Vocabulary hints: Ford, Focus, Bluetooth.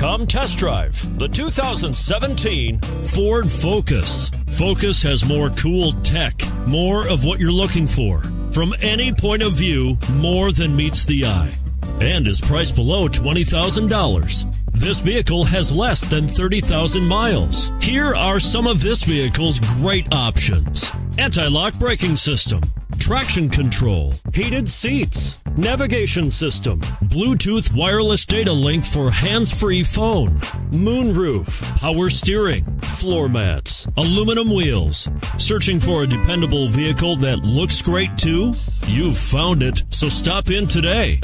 Come test drive the 2017 Ford Focus. Focus has more cool tech, more of what you're looking for. From any point of view, more than meets the eye. And is priced below $20,000. This vehicle has less than 30,000 miles. Here are some of this vehicle's great options. Anti-lock braking system, traction control, heated seats, navigation system, Bluetooth wireless data link for hands-free phone, moonroof, power steering, floor mats, aluminum wheels. Searching for a dependable vehicle that looks great too? You've found it, so stop in today.